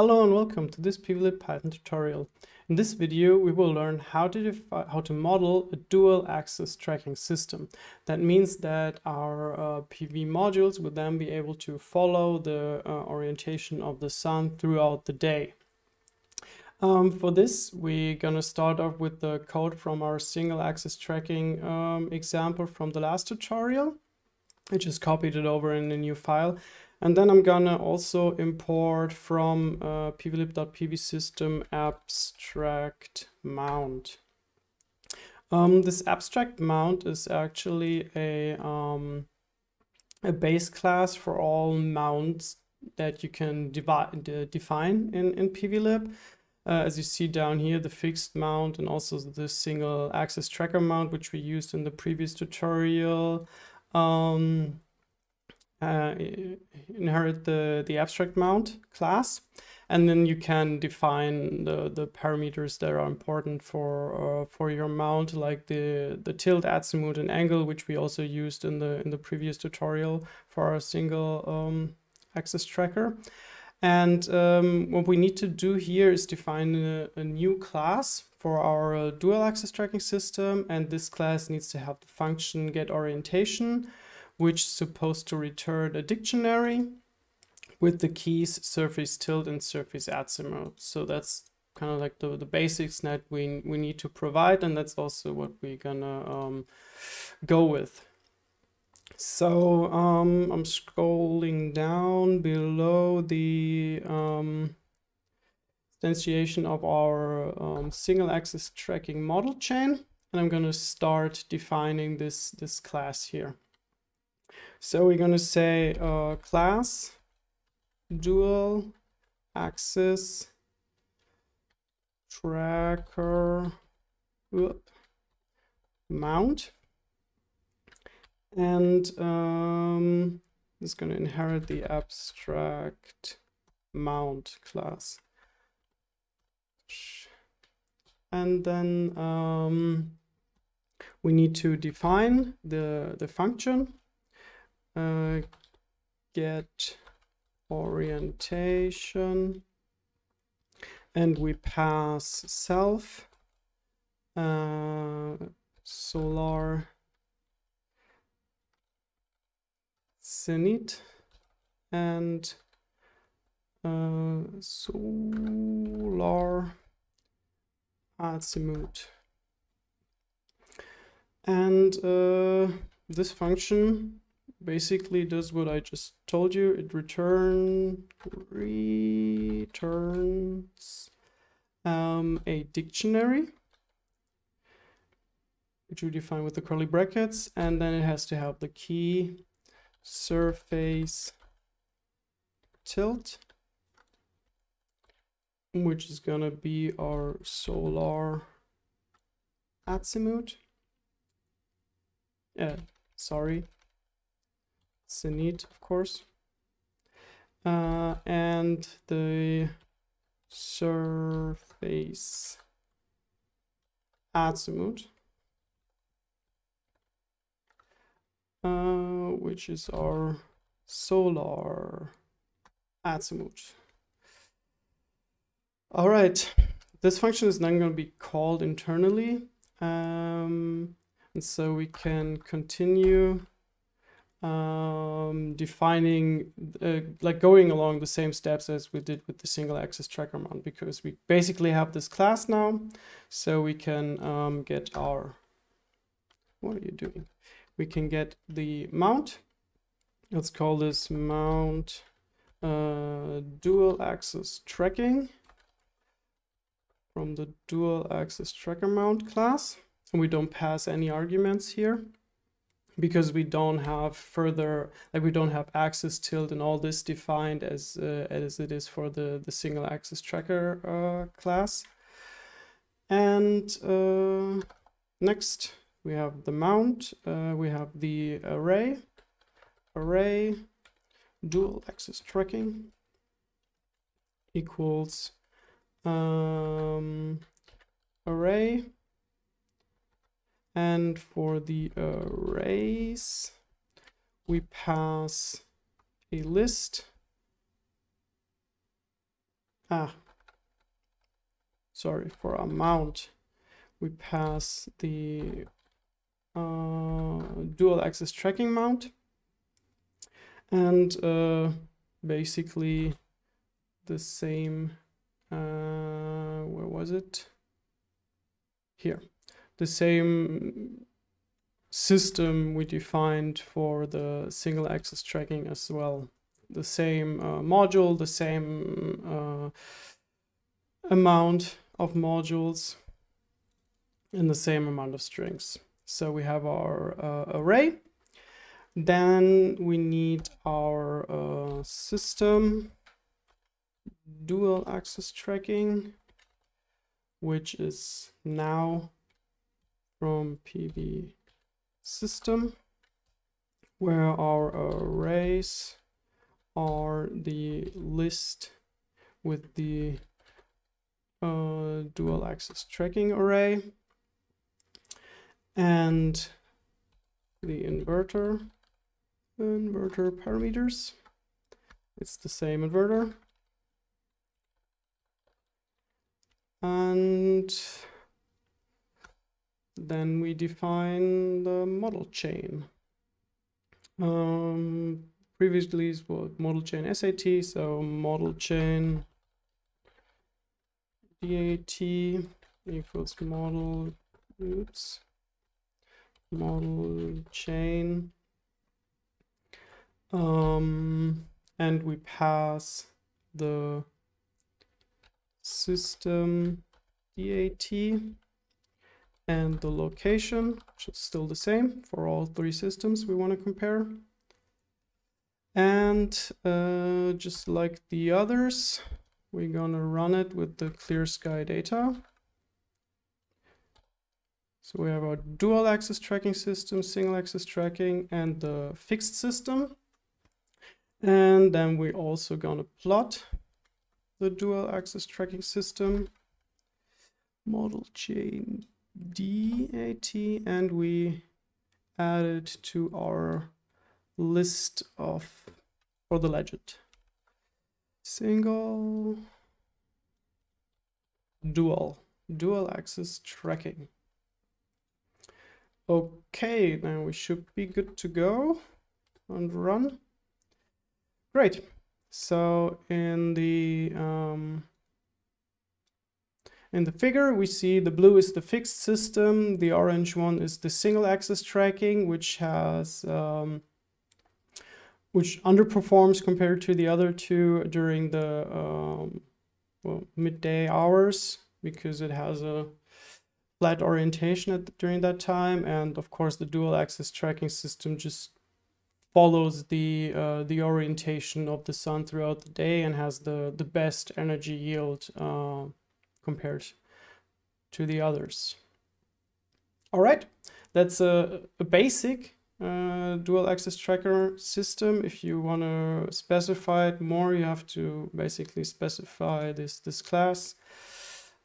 Hello and welcome to this pvlib-python tutorial. In this video, we will learn how to model a dual-axis tracking system. That means that our PV modules will then be able to follow the orientation of the sun throughout the day. For this, we're gonna start off with the code from our single-axis tracking example from the last tutorial. I just copied it over in a new file. And then I'm gonna also import from pvlib.pvsystem AbstractMount. This AbstractMount is actually a base class for all mounts that you can define in pvlib. As you see down here, the fixed mount and also the single axis tracker mount, which we used in the previous tutorial. Inherit the AbstractMount class, and then you can define the parameters that are important for your mount, like the tilt, azimuth, and angle, which we also used in the previous tutorial for our single axis tracker. And what we need to do here is define a new class for our dual axis tracking system, and this class needs to have the function getOrientation, which is supposed to return a dictionary with the keys surface tilt and surface azimuth. So that's kind of like the basics that we need to provide, and that's also what we're gonna go with. So I'm scrolling down below the instantiation of our single axis tracking model chain, and I'm gonna start defining this class here. So we're going to say class dual axis tracker mount, and it's going to inherit the AbstractMount class, and then we need to define the function get orientation, and we pass self solar zenith and solar azimuth, and this function basically does what I just told you. It returns a dictionary, which we define with the curly brackets, and then it has to have the key surface tilt, which is gonna be our solar azimuth. Zenith, of course, and the surface azimuth, which is our solar azimuth. All right, this function is then going to be called internally, and so we can continue defining, like going along the same steps as we did with the single axis tracker mount, because we basically have this class now. So we can get our, what are you doing? We can get the mount. Let's call this mount dual axis tracking from the dual axis tracker mount class, and we don't pass any arguments here, because we don't have further, like we don't have axis, tilt, and all this defined as it is for the single axis tracker class. And next we have the mount, we have the array dual axis tracking equals array. And for the arrays, we pass a list sorry, for amount, we pass the dual axis tracking mount, and basically the same, where was it? Here, the same system we defined for the single axis tracking as well. The same module, the same amount of modules, and the same amount of strings. So we have our array. Then we need our system dual axis tracking, which is now from PVSystem, where our arrays are the list with the dual axis tracking array, and the inverter parameters. It's the same inverter. And then we define the model chain. Previously it was model chain SAT, so model chain DAT equals model, oops, model chain, and we pass the system DAT and the location, which is still the same for all three systems we want to compare. And just like the others, we're gonna run it with the clear sky data. So we have our dual axis tracking system, single axis tracking, and the fixed system. And then we're also gonna plot the dual axis tracking system, model chain DAT, and we add it to our list of, for the legend, single dual axis tracking. Okay, now we should be good to go and run. Great. So in the figure, we see the blue is the fixed system, the orange one is the single axis tracking, which has which underperforms compared to the other two during the midday hours, because it has a flat orientation during that time, and of course the dual axis tracking system just follows the orientation of the sun throughout the day and has the best energy yield compared to the others. All right, that's a basic dual axis tracker system. If you want to specify it more, you have to basically specify this class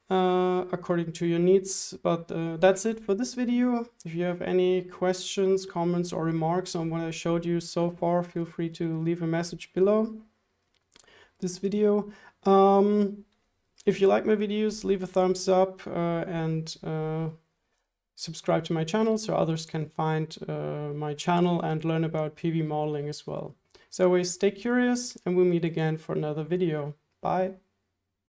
according to your needs, but that's it for this video. If you have any questions, comments, or remarks on what I showed you so far, feel free to leave a message below this video. If you like my videos, leave a thumbs up and subscribe to my channel so others can find my channel and learn about PV modeling as well. So always stay curious, and we'll meet again for another video. Bye.